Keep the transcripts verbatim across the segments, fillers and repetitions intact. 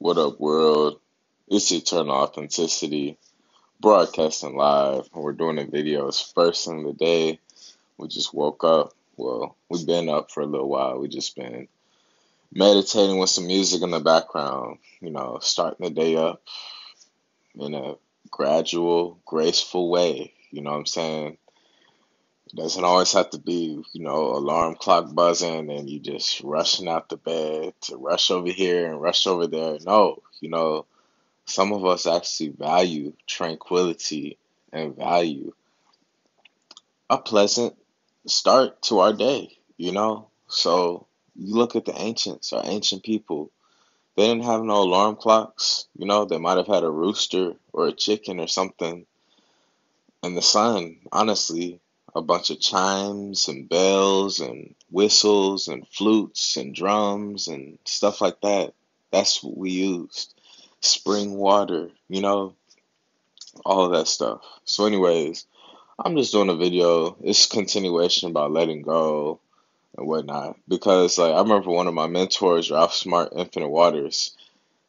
What up, world? It's Eternal Authenticity, broadcasting live. We're doing the videos first thing the day. We just woke up. Well, we've been up for a little while. We just been meditating with some music in the background. You know, starting the day up in a gradual, graceful way. You know what I'm saying? It doesn't always have to be, you know, alarm clock buzzing and you just rushing out the bed to rush over here and rush over there. No, you know, some of us actually value tranquility and value a pleasant start to our day, you know. So you look at the ancients, our ancient people, they didn't have no alarm clocks. You know, they might have had a rooster or a chicken or something. And the sun, honestly, a bunch of chimes and bells and whistles and flutes and drums and stuff like that. That's what we used. Spring water, you know, all of that stuff. So anyways, I'm just doing a video. It's continuation about letting go and whatnot. Because like I remember one of my mentors, Ralph Smart, Infinite Waters,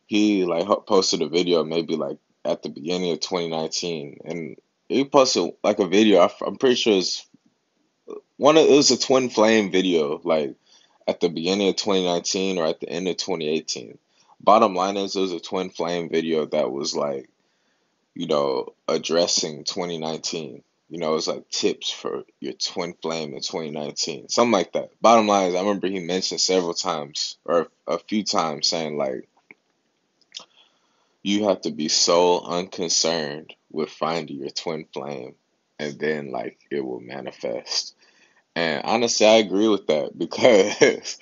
he like posted a video maybe like at the beginning of twenty nineteen, and he posted like a video. I'm pretty sure it's one of it was a twin flame video, like at the beginning of twenty nineteen or at the end of twenty eighteen. Bottom line is, it was a twin flame video that was like, you know, addressing twenty nineteen. You know, it was like tips for your twin flame in twenty nineteen, something like that. Bottom line is, I remember he mentioned several times or a few times saying like, you have to be so unconcerned with finding your twin flame, and then like it will manifest. And honestly, I agree with that, because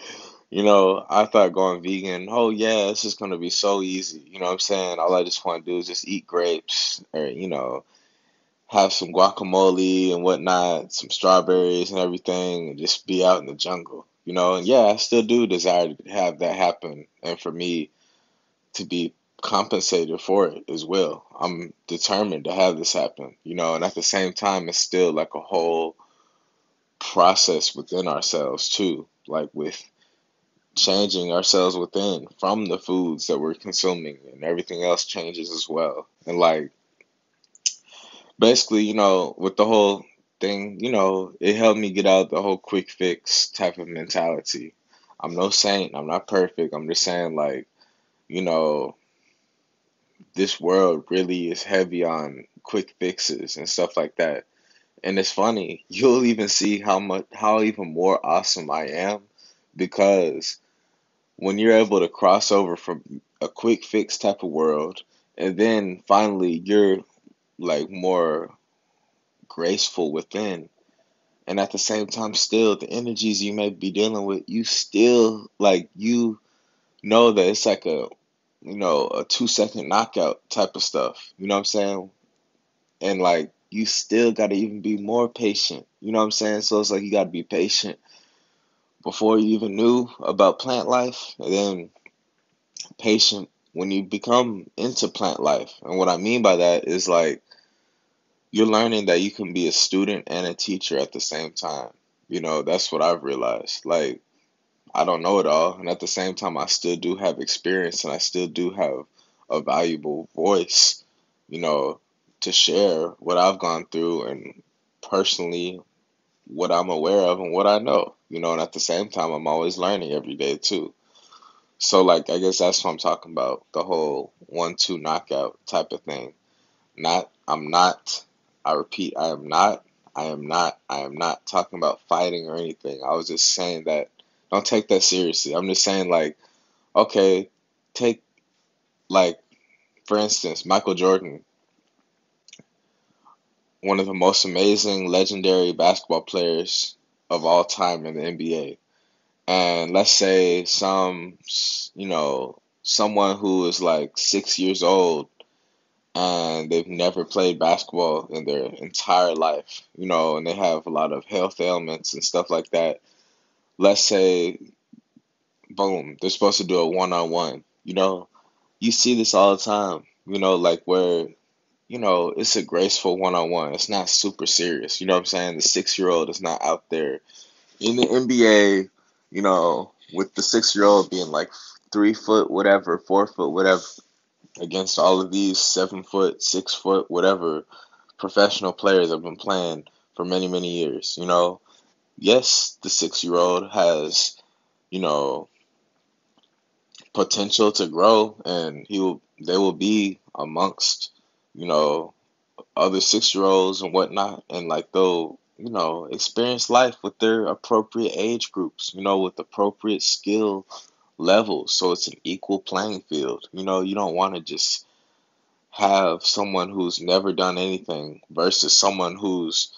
you know, I thought going vegan, oh yeah, it's just gonna be so easy. You know what I'm saying? All I just want to do is just eat grapes, or you know, have some guacamole and whatnot, some strawberries and everything, and just be out in the jungle. You know, and yeah, I still do desire to have that happen, and for me to be compensated for it as well. I'm determined to have this happen, you know, and at the same time, it's still like a whole process within ourselves too, like with changing ourselves within from the foods that we're consuming, and everything else changes as well. And like, basically, you know, with the whole thing, you know, it helped me get out the whole quick fix type of mentality. I'm no saint. I'm not perfect. I'm just saying like, you know, this world really is heavy on quick fixes and stuff like that. And it's funny, you'll even see how much, how even more awesome I am, because when you're able to cross over from a quick fix type of world, and then finally you're like more graceful within, and at the same time still the energies you may be dealing with, you still like, you know that it's like a, you know, a two second knockout type of stuff, you know what I'm saying? And like, you still got to even be more patient, you know what I'm saying? So it's like, you got to be patient before you even knew about plant life, and then patient when you become into plant life. And what I mean by that is like, you're learning that you can be a student and a teacher at the same time. You know, that's what I've realized. Like, I don't know it all, and at the same time, I still do have experience, and I still do have a valuable voice, you know, to share what I've gone through and personally what I'm aware of and what I know, you know, and at the same time, I'm always learning every day too. So like, I guess that's what I'm talking about, the whole one two knockout type of thing. Not, I'm not, I repeat, I am not, I am not, I am not talking about fighting or anything. I was just saying that. Don't take that seriously. I'm just saying, like, okay, take, like, for instance, Michael Jordan, one of the most amazing, legendary basketball players of all time in the N B A. And let's say some, you know, someone who is, like, six years old and they've never played basketball in their entire life, you know, and they have a lot of health ailments and stuff like that. Let's say, boom, they're supposed to do a one-on-one, you know, you see this all the time, you know, like where, you know, it's a graceful one-on-one, it's not super serious, you know what I'm saying, the six-year-old is not out there in the N B A, you know, with the six-year-old being like three foot, whatever, four foot, whatever, against all of these seven foot, six foot, whatever, professional players have been playing for many, many years, you know. Yes, the six-year-old has, you know, potential to grow, and he will, they will be amongst, you know, other six-year-olds and whatnot, and, like, they'll, you know, experience life with their appropriate age groups, you know, with appropriate skill levels, so it's an equal playing field. You know, you don't want to just have someone who's never done anything versus someone who's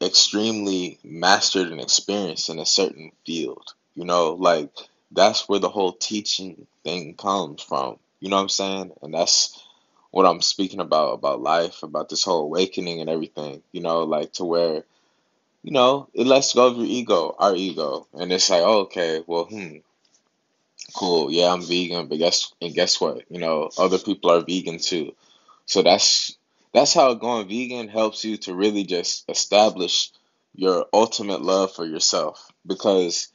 extremely mastered and experienced in a certain field. You know, like, that's where the whole teaching thing comes from. You know what I'm saying? And that's what I'm speaking about, about life, about this whole awakening and everything, you know, like, to where, you know, it lets go of your ego, our ego, and it's like, oh, okay, well, hmm, cool, yeah, I'm vegan, but guess, and guess what, you know, other people are vegan too, so that's, that's how going vegan helps you to really just establish your ultimate love for yourself, because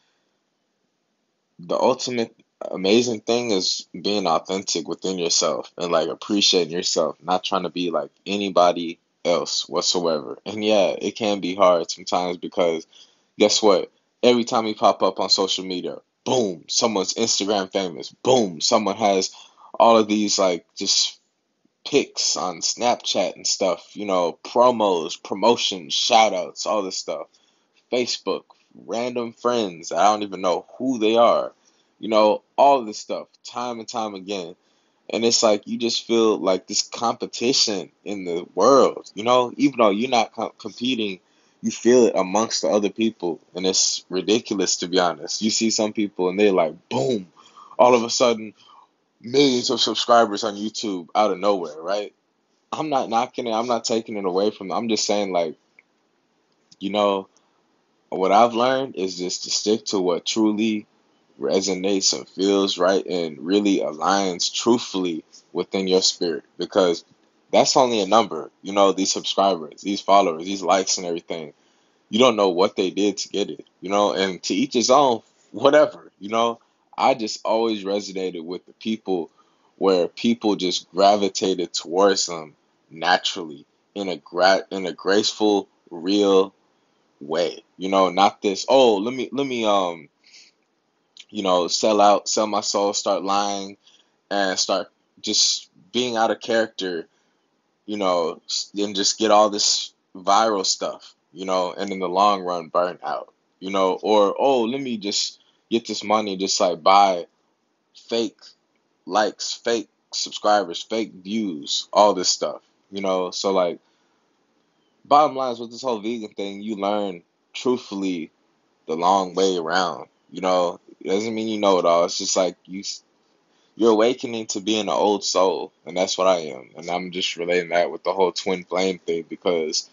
the ultimate amazing thing is being authentic within yourself and, like, appreciating yourself, not trying to be like anybody else whatsoever. And yeah, it can be hard sometimes because guess what? Every time you pop up on social media, boom, someone's Instagram famous. Boom, someone has all of these, like, just pics on Snapchat and stuff, you know, promos, promotions, shout outs, all this stuff. Facebook, random friends. I don't even know who they are. You know, all this stuff, time and time again. And it's like, you just feel like this competition in the world, you know, even though you're not com- competing, you feel it amongst the other people. And it's ridiculous, to be honest. You see some people and they're like, boom, all of a sudden, millions of subscribers on YouTube out of nowhere, right? I'm not knocking it. I'm not taking it away from them. I'm just saying, like, you know, what I've learned is just to stick to what truly resonates and feels right and really aligns truthfully within your spirit, because that's only a number, you know, these subscribers, these followers, these likes and everything. You don't know what they did to get it, you know, and to each his own, whatever, you know. I just always resonated with the people where people just gravitated towards them naturally in a gra- in a graceful, real way, you know, not this, oh, let me, let me, um, you know, sell out, sell my soul, start lying, and start just being out of character, you know, and just get all this viral stuff, you know, and in the long run, burn out, you know, or, oh, let me just get this money, just, like, buy fake likes, fake subscribers, fake views, all this stuff, you know, so, like, bottom line is with this whole vegan thing, you learn truthfully the long way around, you know. It doesn't mean you know it all. It's just like you, you're awakening to being an old soul. And that's what I am. And I'm just relating that with the whole twin flame thing because,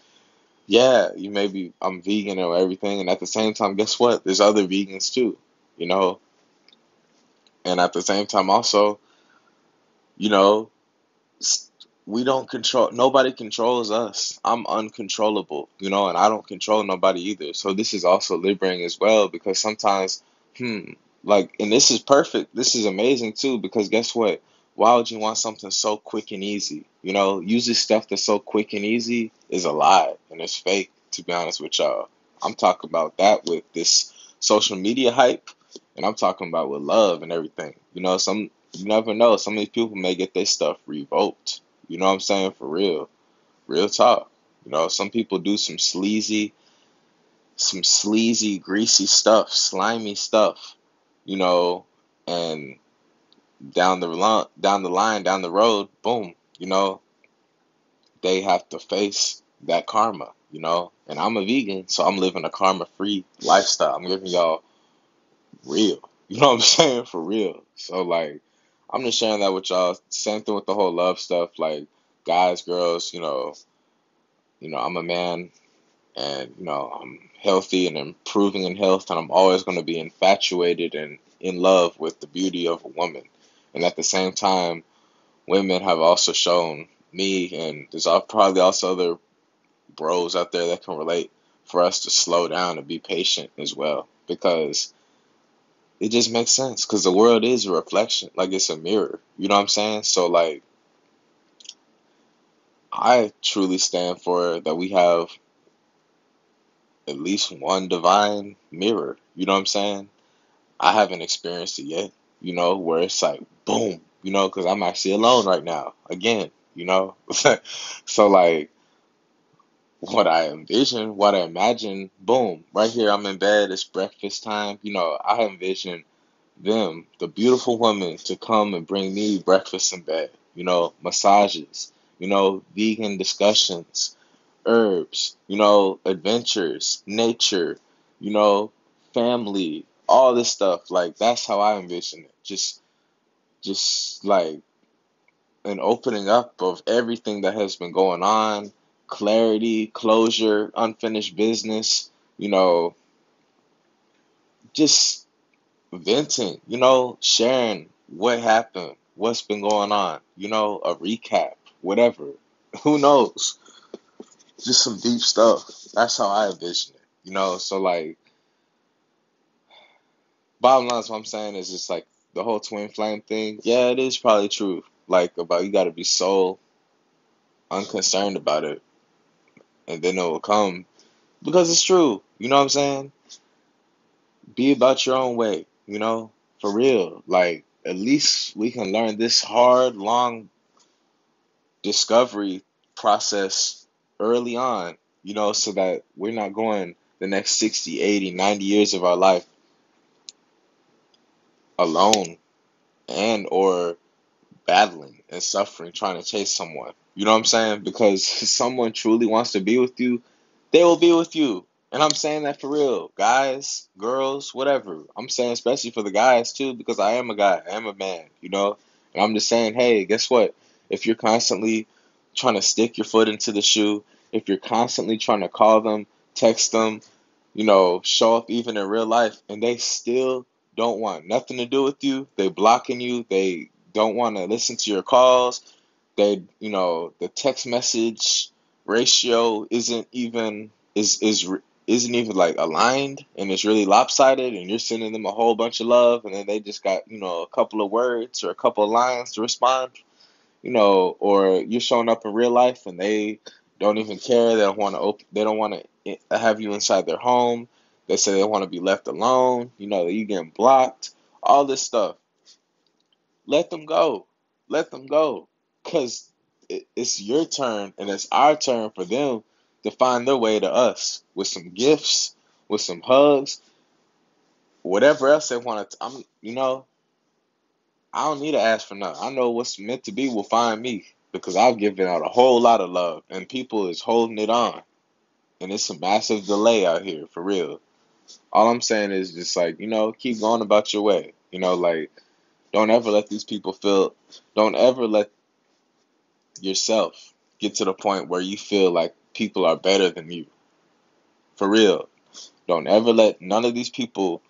yeah, you may be, I'm vegan or everything. And at the same time, guess what? There's other vegans too, you know. And at the same time also, you know, we don't control, nobody controls us. I'm uncontrollable, you know, and I don't control nobody either. So this is also liberating as well because sometimes, Hmm, like, and this is perfect. This is amazing, too, because guess what? Why would you want something so quick and easy? You know, usually stuff that's so quick and easy is a lie, and it's fake, to be honest with y'all. I'm talking about that with this social media hype, and I'm talking about with love and everything. You know, some you never know. Some of these people may get their stuff revoked. You know what I'm saying? For real. Real talk. You know, some people do some sleazy some sleazy, greasy stuff, slimy stuff, you know, and down the line, down the line, down the road, boom, you know, they have to face that karma, you know, and I'm a vegan, so I'm living a karma-free lifestyle. I'm giving y'all real, you know what I'm saying, for real. So, like, I'm just sharing that with y'all. Same thing with the whole love stuff, like, guys, girls, you know, you know, I'm a man, and, you know, I'm healthy and improving in health, and I'm always going to be infatuated and in love with the beauty of a woman. And at the same time, women have also shown me, and there's probably also other bros out there that can relate, for us to slow down and be patient as well. Because it just makes sense, because the world is a reflection. Like, it's a mirror. You know what I'm saying? So, like, I truly stand for that we have at least one divine mirror. You know what I'm saying? I haven't experienced it yet, you know, where it's like, boom, you know, because I'm actually alone right now, again, you know? So, like, what I envision, what I imagine, boom, right here, I'm in bed, it's breakfast time. You know, I envision them, the beautiful woman, to come and bring me breakfast in bed, you know, massages, you know, vegan discussions, herbs, you know, adventures, nature, you know, family, all this stuff. Like, that's how I envision it. Just, just like an opening up of everything that has been going on. Clarity, closure, unfinished business, you know, just venting, you know, sharing what happened, what's been going on, you know, a recap, whatever, who knows, just some deep stuff. That's how I envision it, you know. So, like, bottom line is what I'm saying is just like the whole twin flame thing. Yeah, it is probably true, like, about you got to be so unconcerned about it. And then it will come, because it's true. You know what I'm saying? Be about your own way, you know, for real. Like, at least we can learn this hard, long discovery process early on, you know, so that we're not going the next sixty, eighty, ninety years of our life alone and or battling and suffering, trying to chase someone. You know what I'm saying? Because if someone truly wants to be with you, they will be with you. And I'm saying that for real. Guys, girls, whatever. I'm saying especially for the guys, too, because I am a guy. I am a man, you know? And I'm just saying, hey, guess what? If you're constantly trying to stick your foot into the shoe, if you're constantly trying to call them, text them, you know, show up even in real life, and they still don't want nothing to do with you, they blocking you, they don't want to listen to your calls, they, you know, the text message ratio isn't even is is isn't even like aligned, and it's really lopsided, and you're sending them a whole bunch of love, and then they just got, you know, a couple of words or a couple of lines to respond, you know, or you're showing up in real life and they don't even care. They don't want to open, they don't want to have you inside their home. They say they want to be left alone. You know, you getting blocked, all this stuff. Let them go. Let them go. Because it's your turn and it's our turn for them to find their way to us with some gifts, with some hugs, whatever else they want to. I'm, you know, I don't need to ask for nothing. I know what's meant to be will find me, because I've given out a whole lot of love and people is holding it on. And it's a massive delay out here, for real. All I'm saying is just like, you know, keep going about your way. You know, like, don't ever let these people feel, don't ever let yourself get to the point where you feel like people are better than you, for real. Don't ever let none of these people,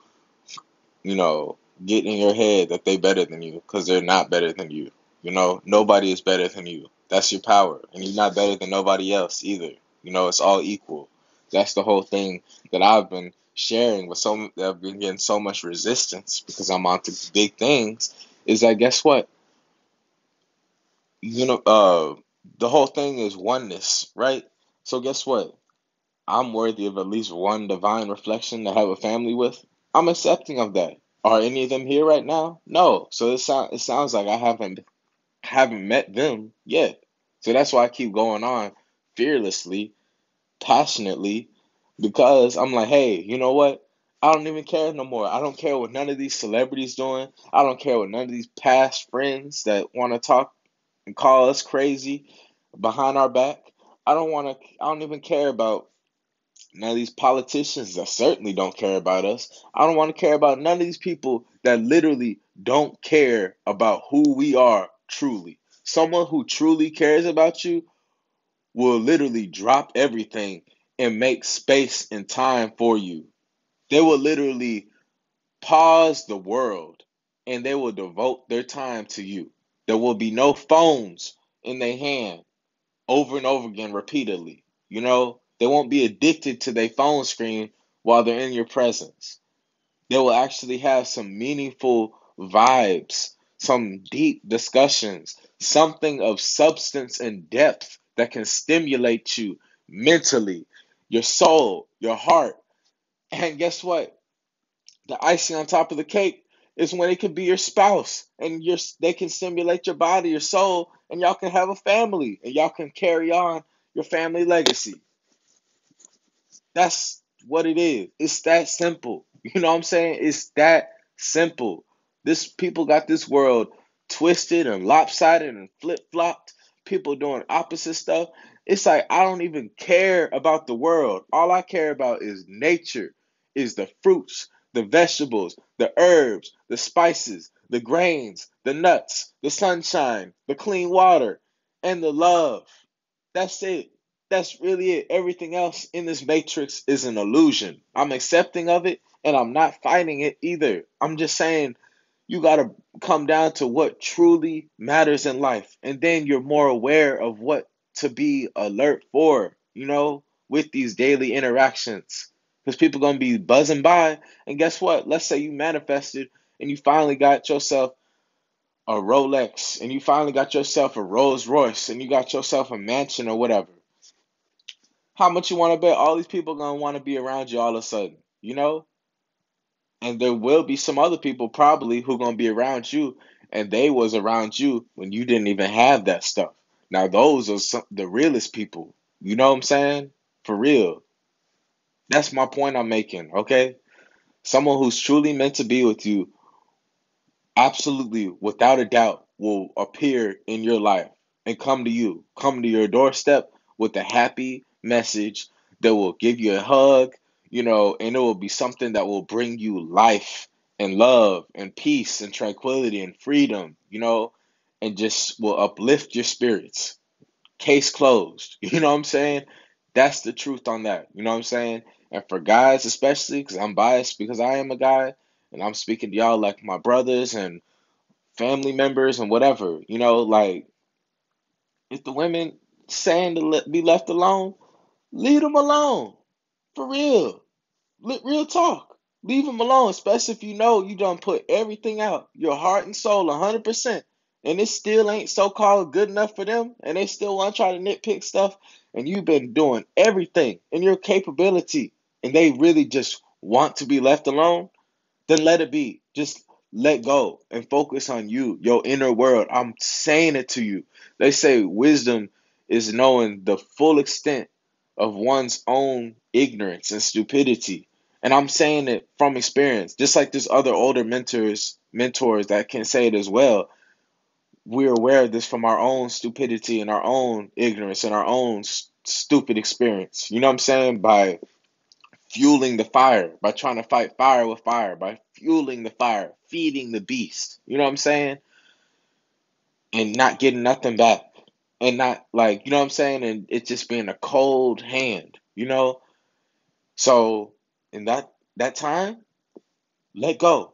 you know, get in your head that they better than you, because they're not better than you. You know, nobody is better than you. That's your power, and you're not better than nobody else either. You know, it's all equal. That's the whole thing that I've been sharing with so that I've been getting so much resistance, because I'm onto big things, is that guess what? You know, uh, the whole thing is oneness, right? So guess what? I'm worthy of at least one divine reflection to have a family with. I'm accepting of that. Are any of them here right now? No. So it, so- it sounds like I haven't haven't met them yet. So that's why I keep going on fearlessly, passionately, because I'm like, hey, you know what? I don't even care no more. I don't care what none of these celebrities doing. I don't care what none of these past friends that want to talk and call us crazy behind our back. I don't want to, I don't even care about none of these politicians that certainly don't care about us. I don't want to care about none of these people that literally don't care about who we are truly. Someone who truly cares about you will literally drop everything and make space and time for you. They will literally pause the world and they will devote their time to you. There will be no phones in their hand over and over again repeatedly. You know, they won't be addicted to their phone screen while they're in your presence. they will actually have some meaningful vibes, some deep discussions, something of substance and depth that can stimulate you mentally, your soul, your heart. And guess what? The icing on top of the cake is when it could be your spouse and your, they can stimulate your body, your soul, and y'all can have a family and y'all can carry on your family legacy. That's what it is. It's that simple. You know what I'm saying? It's that simple. This people got this world twisted and lopsided and flip-flopped. People doing opposite stuff. It's like, I don't even care about the world. All I care about is nature, is the fruits, the vegetables, the herbs, the spices, the grains, the nuts, the sunshine, the clean water, and the love. That's it. That's really it. Everything else in this matrix is an illusion. I'm accepting of it, and I'm not fighting it either. I'm just saying, you got to come down to what truly matters in life. And then you're more aware of what to be alert for, you know, with these daily interactions. Because people going to be buzzing by. And guess what? Let's say you manifested and you finally got yourself a Rolex. And you finally got yourself a Rolls Royce. And you got yourself a mansion or whatever. How much you want to bet all these people going to want to be around you all of a sudden, you know? And there will be some other people probably who are going to be around you, and they was around you when you didn't even have that stuff. Now, those are some, the realest people. You know what I'm saying? For real. That's my point I'm making, okay? Someone who's truly meant to be with you, absolutely, without a doubt, will appear in your life and come to you, come to your doorstep with a happy message that will give you a hug, you know, and it will be something that will bring you life and love and peace and tranquility and freedom, you know, and just will uplift your spirits. Case closed. You know what I'm saying? That's the truth on that. You know what I'm saying? And for guys especially, because I'm biased because I am a guy, and I'm speaking to y'all like my brothers and family members and whatever, you know, like, if the women saying to le- be left alone, leave them alone. For real. Real talk. Leave them alone, especially if you know you done put everything out, your heart and soul, one hundred percent. And it still ain't so-called good enough for them, and they still want to try to nitpick stuff, and you've been doing everything in your capability, and they really just want to be left alone, then let it be. Just let go and focus on you, your inner world. I'm saying it to you. They say wisdom is knowing the full extent of one's own ignorance and stupidity. And I'm saying it from experience, just like there's other older mentors mentors that can say it as well. We're aware of this from our own stupidity and our own ignorance and our own st- stupid experience. You know what I'm saying? By fueling the fire, by trying to fight fire with fire, by fueling the fire, feeding the beast. You know what I'm saying? And not getting nothing back. And not, like, you know what I'm saying? And it just being a cold hand, you know? So in that, that time, let go.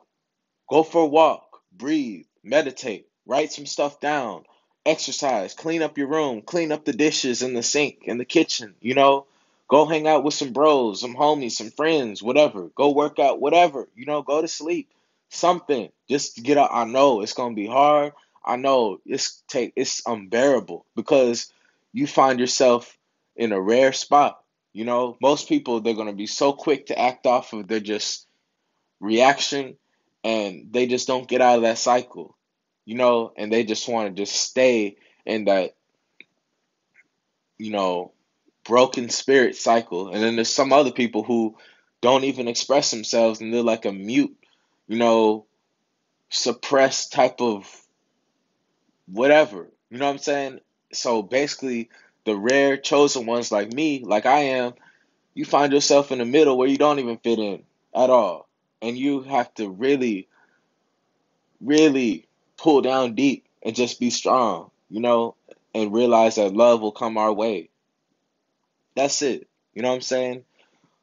Go for a walk, breathe, meditate, write some stuff down, exercise, clean up your room, clean up the dishes in the sink, in the kitchen, you know? Go hang out with some bros, some homies, some friends, whatever. Go work out, whatever, you know? Go to sleep, something. Just to get out. I know it's going to be hard. I know it's take it's unbearable because you find yourself in a rare spot. You know, most people, they're going to be so quick to act off of their just reaction, and they just don't get out of that cycle, you know, and they just want to just stay in that, you know, broken spirit cycle. And then there's some other people who don't even express themselves, and they're like a mute, you know, suppressed type of whatever, you know what I'm saying? So basically, the rare chosen ones like me, like I am, you find yourself in the middle where you don't even fit in at all. And you have to really, really pull down deep and just be strong, you know, and realize that love will come our way. That's it. You know what I'm saying?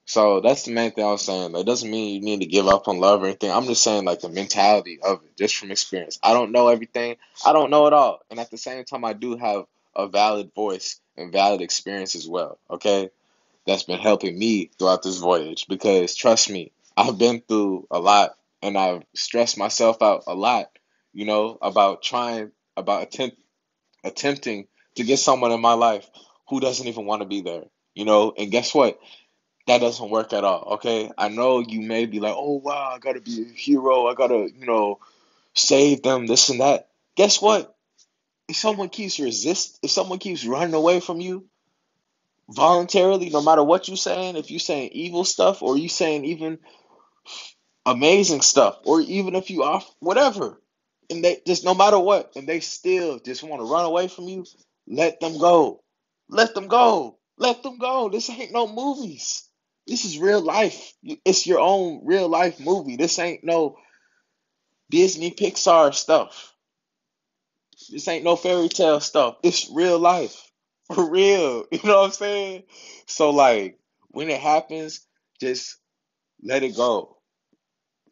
So that's the main thing I was saying. That doesn't mean you need to give up on love or anything. I'm just saying, like, the mentality of it, just from experience. I don't know everything. I don't know it all. And at the same time, I do have a valid voice and valid experience as well, okay? That's been helping me throughout this voyage because, trust me, I've been through a lot, and I've stressed myself out a lot, you know, about trying, about attempt, attempting to get someone in my life who doesn't even want to be there, you know, and guess what? That doesn't work at all, okay? I know you may be like, oh, wow, I got to be a hero. I got to, you know, save them, this and that. Guess what? If someone keeps resist, if someone keeps running away from you voluntarily, no matter what you're saying, if you're saying evil stuff or you're saying even amazing stuff or even if you are whatever, and they just no matter what, and they still just want to run away from you, let them go. Let them go. Let them go. This ain't no movies. This is real life. It's your own real life movie. This ain't no Disney Pixar stuff. This ain't no fairy tale stuff. It's real life. For real. You know what I'm saying? So, like, when it happens, just let it go.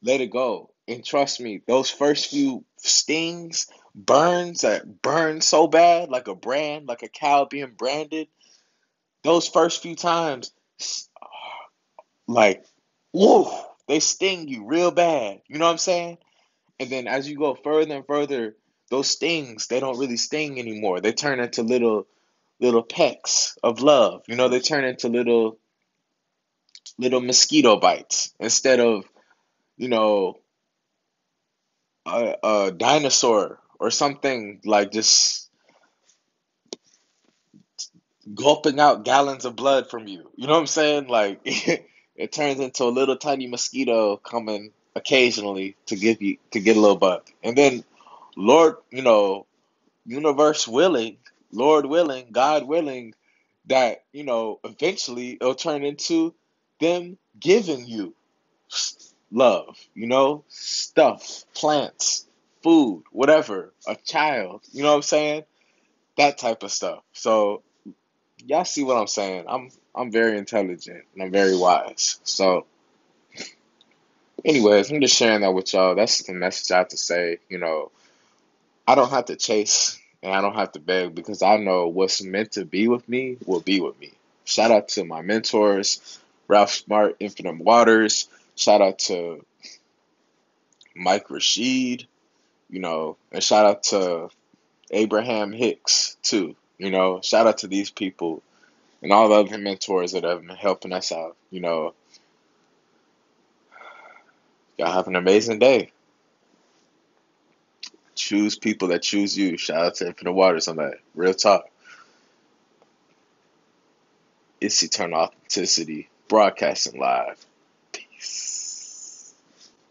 Let it go. And trust me, those first few stings, burns that burn so bad, like a brand, like a cow being branded, those first few times, like, woo, they sting you real bad. You know what I'm saying? And then as you go further and further, those stings, they don't really sting anymore. They turn into little little pecks of love. You know, they turn into little little mosquito bites instead of, you know, a, a dinosaur or something like just gulping out gallons of blood from you. You know what I'm saying? Like, it turns into a little tiny mosquito coming occasionally to give you to get a little bug. And then, Lord, you know, universe willing, Lord willing, God willing, that, you know, eventually it'll turn into them giving you love, you know, stuff, plants, food, whatever, a child, you know what I'm saying? That type of stuff. So y'all see what I'm saying? I'm I'm very intelligent and I'm very wise. So anyways, I'm just sharing that with y'all. That's the message I have to say. You know, I don't have to chase and I don't have to beg because I know what's meant to be with me will be with me. Shout out to my mentors, Ralph Smart, Infinite Waters. Shout out to Mike Rashid, you know, and shout out to Abraham Hicks too. You know, shout out to these people and all the other mentors that have been helping us out. You know, y'all have an amazing day. Choose people that choose you. Shout out to Infinite Waters on that. Real talk. It's Eternal Authenticity, broadcasting live.